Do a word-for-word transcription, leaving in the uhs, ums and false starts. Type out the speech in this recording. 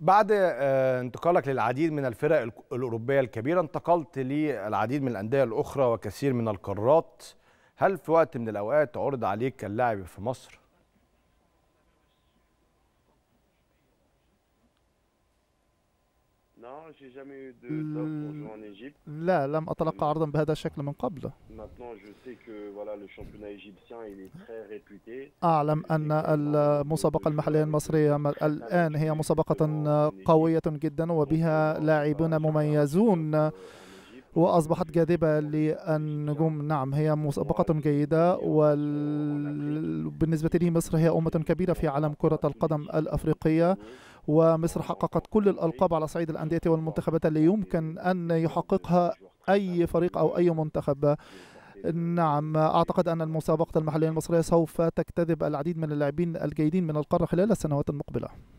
بعد انتقالك للعديد من الفرق الأوروبية الكبيرة انتقلت للعديد من الأندية الأخرى وكثير من القارات. هل في وقت من الأوقات عرض عليك اللعب في مصر؟ لا، لم أتلقى عرضا بهذا الشكل من قبل. أعلم أن المسابقة المحلية المصرية الآن هي مسابقة قوية جدا وبها لاعبون مميزون وأصبحت جاذبة للنجوم. نعم، هي مسابقة جيدة، وبالنسبة لي مصر هي أمة كبيرة في عالم كرة القدم الأفريقية، ومصر حققت كل الألقاب على صعيد الأندية والمنتخبات اللي يمكن أن يحققها أي فريق أو أي منتخب. نعم، أعتقد أن المسابقة المحلية المصرية سوف تجتذب العديد من اللاعبين الجيدين من القارة خلال السنوات المقبلة.